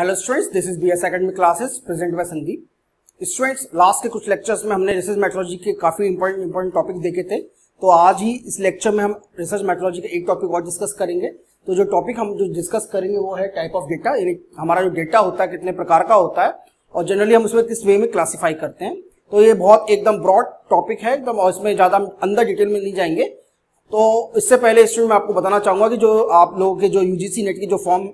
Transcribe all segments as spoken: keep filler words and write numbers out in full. Hello students, this is BSI academy classes present by Sandeep. Students, last के कुछ lectures में हमने रिसर्च मेट्रोलॉजी के काफी इंपॉर्टेंट इंपॉर्टेंट टॉपिक देखे थे, तो आज ही इस लेक्चर में हम रिसर्च मेट्रोलॉजी का एक टॉपिक और डिस्कस करेंगे। तो जो टॉपिक हम जो डिस्कस करेंगे वो है टाइप ऑफ डेटा, यानी हमारा जो डेटा होता है कितने प्रकार का होता है और जनरली हम उसमें किस वे में क्लासीफाई करते हैं। तो ये बहुत एकदम ब्रॉड टॉपिक है एकदम, और इसमें ज्यादा अंदर डिटेल में नहीं जाएंगे। तो इससे पहले स्टूडेंट मैं आपको बताना चाहूंगा कि जो आप लोगों के जो यूजीसी नेट के जो फॉर्म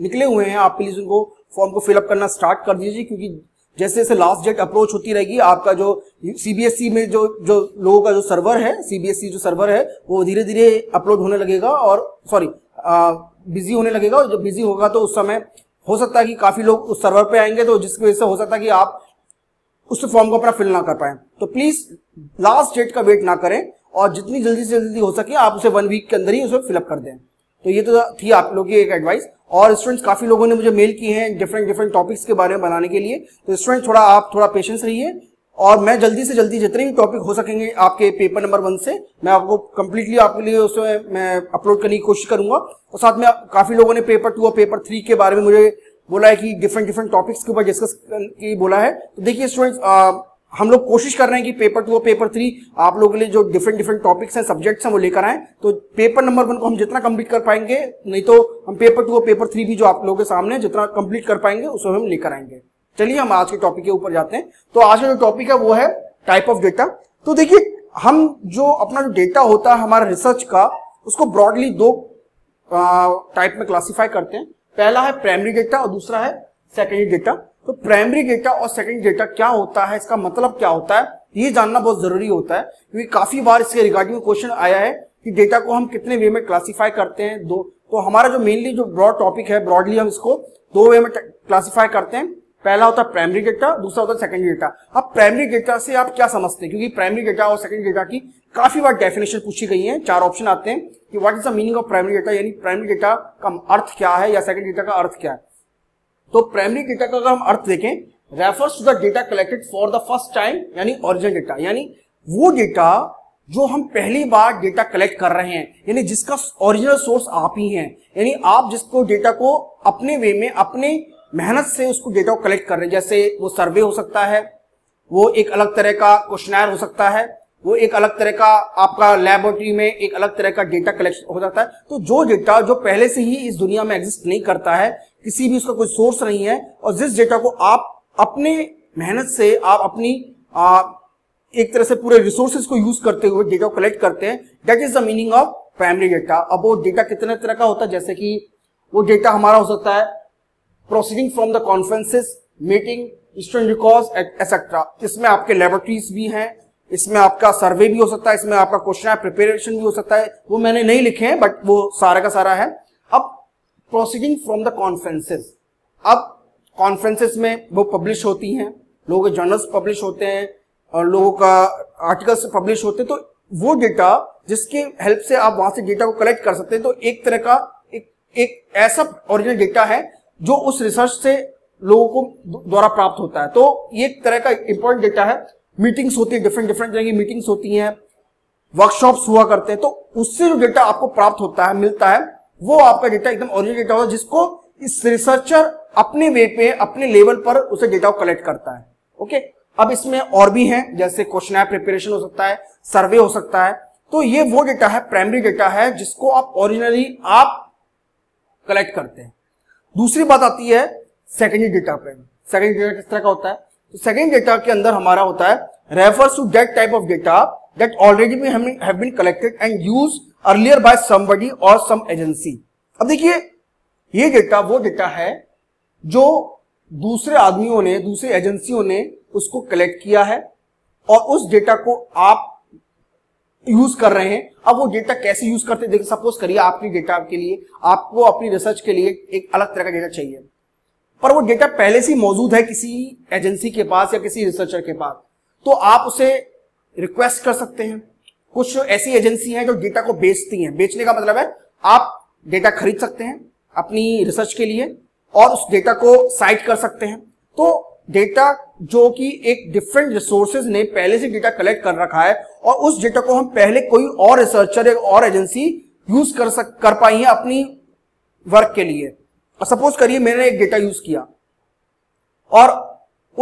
निकले हुए हैं, आप प्लीज उनको फॉर्म को फिलअप करना स्टार्ट कर दीजिए, क्योंकि जैसे जैसे लास्ट डेट अप्रोच होती रहेगी आपका जो सीबीएसई में जो जो लोगों का जो सर्वर है, सीबीएसई जो सर्वर है वो धीरे धीरे अपलोड होने लगेगा और सॉरी बिजी होने लगेगा। और जब बिजी होगा तो उस समय हो सकता है कि काफी लोग उस सर्वर पे आएंगे, तो जिसकी वजह से हो सकता है कि आप उस फॉर्म को अपना फिल ना कर पाए। तो प्लीज लास्ट डेट का वेट ना करें और जितनी जल्दी से जल्दी हो सके आप उसे वन वीक के अंदर ही उसे फिलअप कर दें। तो ये तो थी आप लोगों की एक एडवाइस। और स्टूडेंट्स, काफी लोगों ने मुझे मेल किए हैं डिफरेंट डिफरेंट टॉपिक्स के बारे में बनाने के लिए। तो स्टूडेंट्स, थोड़ा आप थोड़ा पेशेंस रहिए और मैं जल्दी से जल्दी जितने भी टॉपिक हो सकेंगे आपके पेपर नंबर वन से मैं आपको कंप्लीटली आपके लिए उसमें मैं अपलोड करने की कोशिश करूंगा। और साथ में काफी लोगों ने पेपर टू और पेपर थ्री के बारे में मुझे बोला है कि डिफरेंट डिफरेंट टॉपिक्स के ऊपर डिस्कस की बोला है। तो देखिए स्टूडेंट्स, हम लोग कोशिश कर रहे हैं कि पेपर टू और पेपर थ्री आप लोगों के लिए जो डिफरेंट डिफरेंट टॉपिक्स हैं, सब्जेक्ट्स हैं, वो लेकर आएं। तो पेपर नंबर वन को हम जितना कंप्लीट कर पाएंगे, नहीं तो हम पेपर टू और पेपर थ्री भी जो आप लोगों के सामने जितना कंप्लीट कर पाएंगे उसको हम लेकर आएंगे। चलिए हम आज के टॉपिक के ऊपर जाते हैं। तो आज का जो टॉपिक है वो है टाइप ऑफ डेटा। तो देखिए, हम जो अपना जो डेटा होता है हमारा रिसर्च का, उसको ब्रॉडली दो टाइप में क्लासीफाई करते हैं। पहला है प्राइमरी डेटा और दूसरा है सेकेंडरी डेटा। तो प्राइमरी डेटा और सेकेंडरी डेटा क्या होता है, इसका मतलब क्या होता है, ये जानना बहुत जरूरी होता है, क्योंकि काफी बार इसके रिगार्डिंग क्वेश्चन आया है कि डेटा को हम कितने वे में क्लासिफाई करते हैं। दो तो हमारा जो मेनली जो ब्रॉड टॉपिक है, ब्रॉडली हम इसको दो वे में क्लासिफाई करते हैं। पहला होता है प्राइमरी डेटा, दूसरा होता है सेकेंडरी डेटा। अब प्राइमरी डेटा से आप क्या समझते हैं, क्योंकि प्राइमरी डेटा और सेकेंडरी डेटा की काफी बार डेफिनेशन पूछी गई है। चार ऑप्शन आते हैं कि what is the meaning of primary data, यानी प्राइमरी डेटा का अर्थ क्या है या सेकेंडरी डेटा का अर्थ क्या है। तो प्राइमरी डेटा का अगर हम अर्थ देखें, refers to the data collected for the first time, यानी ओरिजिनल डेटा, यानी वो डेटा जो हम पहली बार डेटा कलेक्ट कर रहे हैं, यानी जिसका ओरिजिनल सोर्स आप ही हैं, यानी आप जिसको डेटा को अपने वे में अपने मेहनत से उसको डेटा को कलेक्ट कर रहे हैं। जैसे वो सर्वे हो सकता है, वो एक अलग तरह का क्वेश्चनर हो सकता है, वो एक अलग तरह का आपका लैबोरेटरी में एक अलग तरह का डेटा कलेक्शन हो जाता है। तो जो डेटा जो पहले से ही इस दुनिया में एग्जिस्ट नहीं करता है, किसी भी उसका कोई सोर्स नहीं है, और जिस डेटा को आप अपने मेहनत से आप अपनी आ, एक तरह से पूरे रिसोर्सेज को यूज करते हुए डेटा को कलेक्ट करते हैं, that is the meaning of primary data. अब वो डेटा कितने तरह का होता है, जैसे कि वो डेटा हमारा हो सकता है proceeding from the conferences, meeting, student records etcetera. इसमें आपके लेबोरेटरीज भी हैं, इसमें आपका सर्वे भी हो सकता है, इसमें आपका क्वेश्चन प्रिपरेशन भी हो सकता है, वो मैंने नहीं लिखे हैं बट वो सारा का सारा है। अब प्रोसीडिंग फ्रॉम द कॉन्फ्रेंसेस, अब कॉन्फ्रेंसेस में वो पब्लिश होती हैं, लोगों के जर्नल्स पब्लिश होते हैं और लोगों का आर्टिकल्स पब्लिश होते हैं। तो वो डेटा जिसके हेल्प से आप वहां से डेटा को कलेक्ट कर सकते हैं, तो एक तरह का एक, एक ऐसा ओरिजिनल डेटा है जो उस रिसर्च से लोगों को द्वारा प्राप्त होता है। तो ये एक तरह का इंपॉर्टेंट डेटा है। मीटिंग्स होती है, डिफरेंट डिफरेंट तरह की मीटिंग्स होती हैं, वर्कशॉप्स हुआ करते हैं, तो उससे जो डेटा आपको प्राप्त होता है मिलता है वो आपका डेटा एकदम ओरिजिनल डेटा होता है, जिसको इस रिसर्चर अपने वे पे अपने लेवल पर उसे डेटा को कलेक्ट करता है। ओके, अब इसमें और भी हैं, जैसे क्वेश्चन प्रिपरेशन हो सकता है, सर्वे हो सकता है। तो ये वो डेटा है, प्राइमरी डेटा है, जिसको आप ओरिजिनली आप कलेक्ट करते हैं। दूसरी बात आती है सेकेंडरी डेटा पे। सेकेंडरी डेटा किस तरह का होता है, तो सेकेंड डेटा के अंदर हमारा होता है refers to that type of data that already have been collected and use earlier by somebody और सम एजेंसी। अब देखिए, ये डेटा वो डेटा है जो दूसरे आदमियों ने, दूसरे एजेंसियों ने उसको कलेक्ट किया है और उस डेटा को आप यूज कर रहे हैं। अब वो डेटा कैसे यूज करते हैं, देखिए सपोज करिए आपकी डेटा के लिए, आपको अपनी रिसर्च के लिए एक अलग तरह का डेटा चाहिए, पर वो डेटा पहले से मौजूद है किसी एजेंसी के पास या किसी रिसर्चर के पास, तो आप उसे रिक्वेस्ट कर सकते हैं। कुछ ऐसी एजेंसी हैं जो डेटा को बेचती हैं। बेचने का मतलब है आप डेटा खरीद सकते हैं अपनी रिसर्च के लिए और उस डेटा को साइट कर सकते हैं। तो डेटा जो कि एक डिफरेंट रिसोर्सेज ने पहले से डेटा कलेक्ट कर रखा है और उस डेटा को हम पहले कोई और रिसर्चर या और एजेंसी यूज कर सक कर पाई है अपनी वर्क के लिए, और सपोज करिए मैंने एक डेटा यूज किया और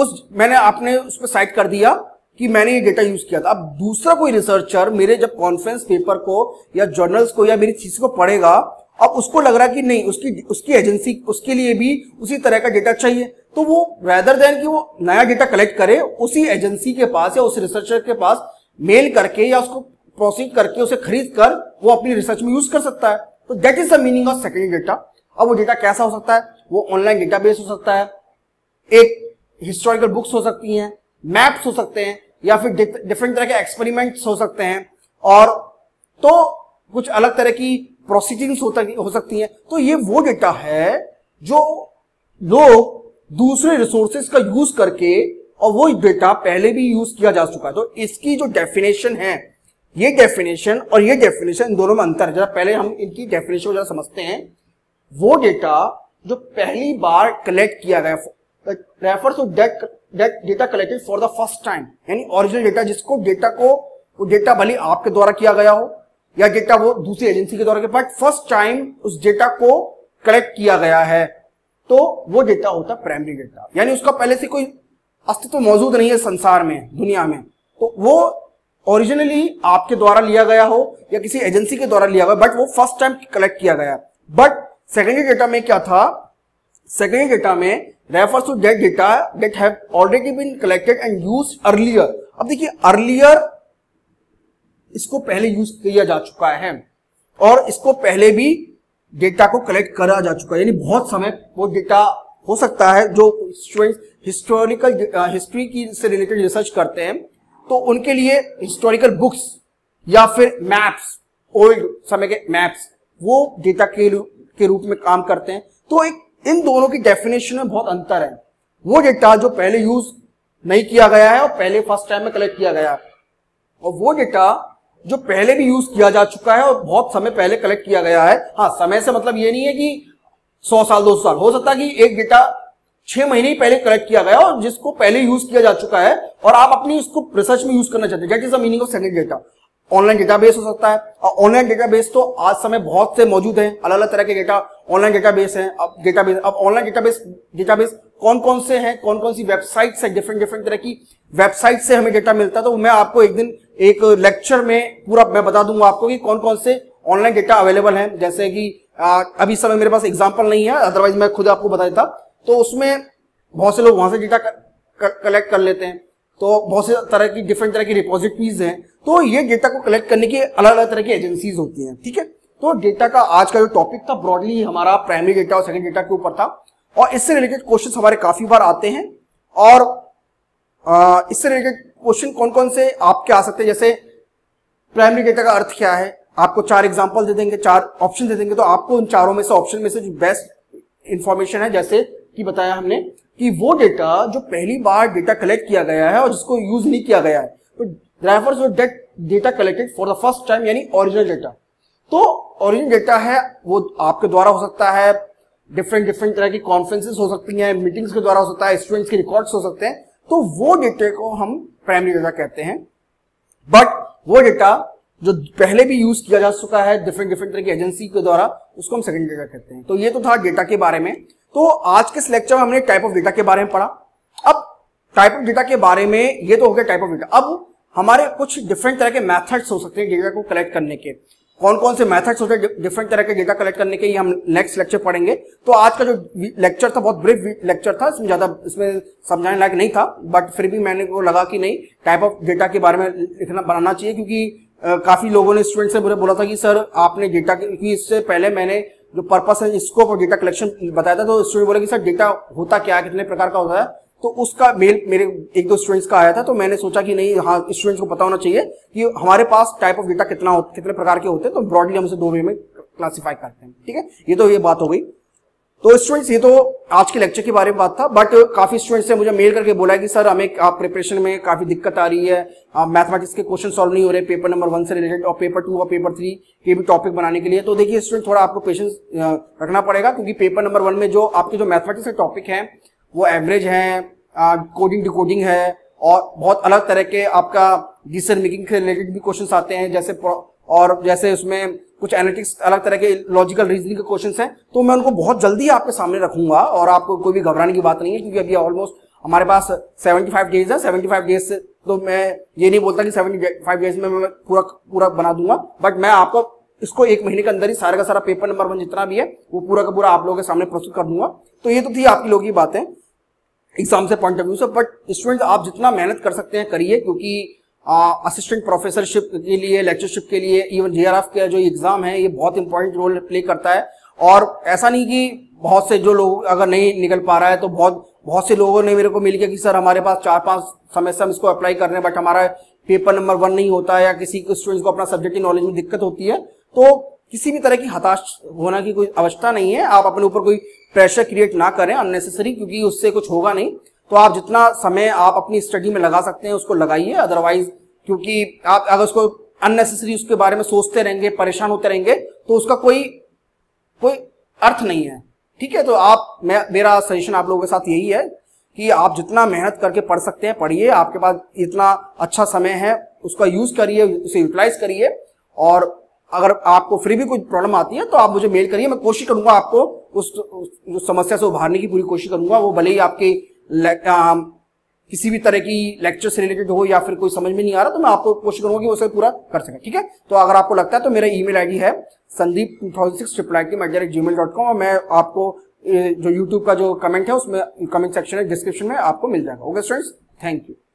उस मैंने आपने उस पर साइट कर दिया कि मैंने ये डेटा यूज किया था। अब दूसरा कोई रिसर्चर मेरे जब कॉन्फ्रेंस पेपर को या जर्नल्स को या मेरी चीज को पढ़ेगा, अब उसको लग रहा है कि नहीं उसकी उसकी एजेंसी उसके लिए भी उसी तरह का डेटा चाहिए, तो वो रेदर देन कि वो नया डेटा कलेक्ट करे, उसी एजेंसी के पास या उस रिसर्चर के पास मेल करके या उसको प्रोसीड करके उसे खरीद कर वो अपनी रिसर्च में यूज कर सकता है। तो that is the meaning of secondary data. अब वो डेटा कैसा हो सकता है? वो ऑनलाइन डेटाबेस हो सकता है, एक हिस्टोरिकल बुक्स हो सकती हैं, मैप्स हो सकते हैं, या फिर डिफरेंट तरह के एक्सपेरिमेंट्स हो सकते हैं, और तो कुछ अलग तरह की प्रोसीडिंग्स हो सकती हैं। तो ये वो डेटा है जो लोग दूसरे रिसोर्सेज का यूज करके, और वो डेटा पहले भी यूज किया जा चुका है। तो इसकी जो डेफिनेशन है, ये डेफिनेशन और ये डेफिनेशन, इन दोनों में अंतर है। जरा पहले हम इनकी डेफिनेशन को जरा समझते हैं। वो डेटा जो पहली बार कलेक्ट किया गया refers to that that data collected for the first time, यानी ओरिजिनल डेटा, जिसको डेटा को वो डेटा भले आपके द्वारा किया गया हो या डेटा वो दूसरी एजेंसी के द्वारा, बट फर्स्ट टाइम उस डेटा को कलेक्ट किया गया है, तो वो डेटा होता है प्राइमरी डेटा, यानी उसका पहले से कोई अस्तित्व मौजूद नहीं है संसार में, दुनिया में। तो वो ओरिजिनली आपके द्वारा लिया गया हो या किसी एजेंसी के द्वारा लिया गया, बट वो फर्स्ट टाइम कलेक्ट किया गया। बट सेकेंडरी डेटा में क्या था? सेकेंडरी डेटा में refers to that data that have already been collected and used earlier। अब देखिए earlier इसको पहले यूज किया जा चुका है और इसको पहले भी डेटा को कलेक्ट करा जा चुका है, यानी बहुत समय वो डेटा हो सकता है जो स्टूडेंट्स हिस्टोरिकल हिस्ट्री की से रिलेटेड रिसर्च करते हैं, तो उनके लिए हिस्टोरिकल बुक्स या फिर मैप्स, ओल्ड समय के मैप्स, वो डेटा के, के रूप में काम करते हैं। तो एक इन दोनों की डेफिनेशन में बहुत अंतर है। वो डेटा जो पहले यूज नहीं किया गया है और पहले फर्स्ट टाइम में कलेक्ट किया गया है, और वो डेटा जो पहले भी यूज किया जा चुका है और बहुत समय पहले कलेक्ट किया गया है। हाँ, समय से मतलब ये नहीं है कि सौ साल दो सौ साल, हो सकता है कि एक डेटा छह महीने ही पहले कलेक्ट किया गया और जिसको पहले यूज किया जा चुका है और आप अपनी उसको रिसर्च में यूज करना चाहते हैं। That is the meaning of secondary data. Online database हो सकता है, और ऑनलाइन डेटाबेस तो आज समय बहुत से मौजूद हैं, अलग अलग तरह के डेटा ऑनलाइन डेटाबेस हैं। अब डेटाबेस अब ऑनलाइन डेटाबेस डेटाबेस कौन कौन से हैं, कौन कौन सी वेबसाइट्स हैं, डिफरेंट डिफरेंट तरह की वेबसाइट से हमें डेटा मिलता है। तो मैं आपको एक दिन एक लेक्चर में पूरा मैं बता दूंगा आपको कि कौन कौन से ऑनलाइन डेटा अवेलेबल है। जैसे कि आ, अभी समय मेरे पास एग्जाम्पल नहीं है, अदरवाइज मैं खुद आपको बता देता। तो उसमें बहुत से लोग वहां से डेटा कलेक्ट कर लेते हैं, तो बहुत से तरह की डिफरेंट तरह की रिपोजिटरीज हैं। तो ये डेटा को कलेक्ट करने की अलग अलग तरह की एजेंसीज होती हैं, ठीक है। तो डेटा का आज का जो टॉपिक था ब्रॉडली हमारा प्राइमरी डेटा और सेकेंडरी डेटा के ऊपर था, और इससे रिलेटेड क्वेश्चन हमारे काफी बार आते हैं, और आ, इससे रिलेटेड क्वेश्चन कौन कौन से आपके आ सकते हैं। जैसे प्राइमरी डेटा का अर्थ क्या है, आपको चार एग्जाम्पल दे देंगे, चार ऑप्शन दे देंगे, तो आपको उन चारों में से ऑप्शन में से जो बेस्ट इंफॉर्मेशन है, जैसे कि बताया हमने कि वो डेटा जो पहली बार डेटा कलेक्ट किया गया है और जिसको यूज नहीं किया गया है, तो refers to that data collected for the first time, यानी ओरिजिनल डेटा। तो ओरिजिनल डेटा है वो आपके द्वारा हो सकता है, डिफरेंट डिफरेंट तरह की कॉन्फ्रेंसेस हो सकती हैं, मीटिंग्स के द्वारा हो सकता है, स्टूडेंट्स के रिकॉर्ड्स हो सकते हैं। तो वो डेटा को हम प्राइमरी डेटा कहते हैं। बट वो डेटा जो पहले भी यूज किया जा चुका है डिफरेंट डिफरेंट तरह की एजेंसी के द्वारा, उसको हम सेकेंडरी डेटा कहते हैं। तो ये तो था डेटा के बारे में। तो आज के इस लेक्चर में हमने टाइप ऑफ डेटा के बारे में पढ़ा। अब टाइप ऑफ डेटा के बारे में ये तो हो गया टाइप ऑफ डेटा। अब हमारे कुछ डिफरेंट तरह के मेथड्स हो सकते हैं डेटा को कलेक्ट करने के। कौन कौन से मेथड्स होते हैं डिफरेंट तरह के डेटा कलेक्ट करने के, ये हम नेक्स्ट लेक्चर पढ़ेंगे। तो आज का जो लेक्चर था बहुत ब्रीफ लेक्चर था, इसमें ज्यादा इसमें समझाने लायक नहीं था, बट फिर भी मैंने को लगा कि नहीं टाइप ऑफ डेटा के बारे में लिखना बनाना चाहिए, क्योंकि काफी लोगों ने स्टूडेंट से मुझे बोला था कि सर आपने डेटा, क्योंकि इससे पहले मैंने जो पर्पस है स्कोप और डेटा कलेक्शन बताया था, तो स्टूडेंट बोले कि सर डेटा होता क्या है, कितने प्रकार का होता है। तो उसका मेल मेरे एक दो स्टूडेंट्स का आया था, तो मैंने सोचा कि नहीं हाँ स्टूडेंट्स को पता होना चाहिए कि हमारे पास टाइप ऑफ डेटा कितना हो, कितने प्रकार के होते हैं। तो ब्रॉडली हम उसे दो वे में क्लासीफाई करते हैं, ठीक है। ये तो ये बात हो गई। तो स्टूडेंट्स ये तो आज के लेक्चर के बारे में बात था, बट काफी स्टूडेंट्स ने मुझे मेल करके बोला है कि सर हमें आप प्रिपरेशन में काफी दिक्कत आ रही है, मैथमेटिक्स के क्वेश्चन सॉल्व नहीं हो रहे पेपर नंबर वन से रिलेटेड, और पेपर टू और पेपर थ्री के भी टॉपिक बनाने के लिए। तो देखिए स्टूडेंट थोड़ा आपको पेशेंस रखना पड़ेगा, क्योंकि पेपर नंबर वन में जो आपके जो मैथमेटिक्स के टॉपिक हैं वो एवरेज है, कोडिंग डिकोडिंग है, और बहुत अलग तरह के आपका डिसीजन मेकिंग से रिलेटेड भी क्वेश्चन आते हैं, जैसे और जैसे उसमें कुछ एनालिटिक्स अलग तरह के लॉजिकल रीजनिंग के क्वेश्चंस हैं, तो मैं उनको बहुत जल्दी आपके सामने रखूंगा और आपको कोई भी घबराने की बात नहीं है, क्योंकि अभी ऑलमोस्ट हमारे पास पचहत्तर डेज है। पचहत्तर डेज से तो मैं ये नहीं बोलता कि पचहत्तर डेज में मैं पूरा पूरा बना दूंगा, बट मैं आपको इसको एक महीने के अंदर ही सारा का सारा पेपर नंबर वन जितना भी है वो पूरा का पूरा आप लोगों के सामने प्रस्तुत कर दूंगा। तो ये तो थी आपकी लोगों की बातें एग्जाम से पॉइंट ऑफ व्यू से, बट स्टूडेंट आप जितना मेहनत कर सकते हैं करिए, क्योंकि असिस्टेंट uh, प्रोफेसरशिप के लिए, लेक्चरशिप के लिए, इवन जेआरएफ का जो एग्जाम है ये बहुत इंपॉर्टेंट रोल प्ले करता है। और ऐसा नहीं कि बहुत से जो लोग अगर नहीं निकल पा रहा है, तो बहुत बहुत से लोगों ने मेरे को मिल गया कि सर हमारे पास चार पांच समय से हम इसको अप्लाई कर रहे हैं बट हमारा पेपर नंबर वन नहीं होता है, या किसी को स्टूडेंट्स को अपना सब्जेक्ट की नॉलेज में दिक्कत होती है। तो किसी भी तरह की हताश होना की कोई आवश्यकता नहीं है, आप अपने ऊपर कोई प्रेशर क्रिएट ना करें अननेसेसरी, क्योंकि उससे कुछ होगा नहीं। तो आप जितना समय आप अपनी स्टडी में लगा सकते हैं उसको लगाइए, अदरवाइज क्योंकि आप अगर उसको अननेसेसरी उसके बारे में सोचते रहेंगे, परेशान होते रहेंगे, तो उसका कोई कोई अर्थ नहीं है। ठीक है, तो आप मैं मेरा सजेशन आप लोगों के साथ यही है कि आप जितना मेहनत करके पढ़ सकते हैं पढ़िए, आपके पास इतना अच्छा समय है उसका यूज करिए, उसे यूटिलाइज करिए। और अगर आपको फिर भी कोई प्रॉब्लम आती है तो आप मुझे मेल करिए, मैं कोशिश करूंगा आपको उस, उस, उस समस्या से उभारने की पूरी कोशिश करूंगा, वो भले ही आपके आ, किसी भी तरह की लेक्चर से रिलेटेड हो या फिर कोई समझ में नहीं आ रहा, तो मैं आपको कोशिश करूंगा कि वो उसे पूरा कर सके। ठीक है, तो अगर आपको लगता है तो मेरा ईमेल आईडी है Sandeep two thousand six triple I team at the rate Gmail dot com और मैं आपको जो यूट्यूब का जो कमेंट है उसमें कमेंट सेक्शन है डिस्क्रिप्शन में आपको मिल जाएगा। Okay students, thank you.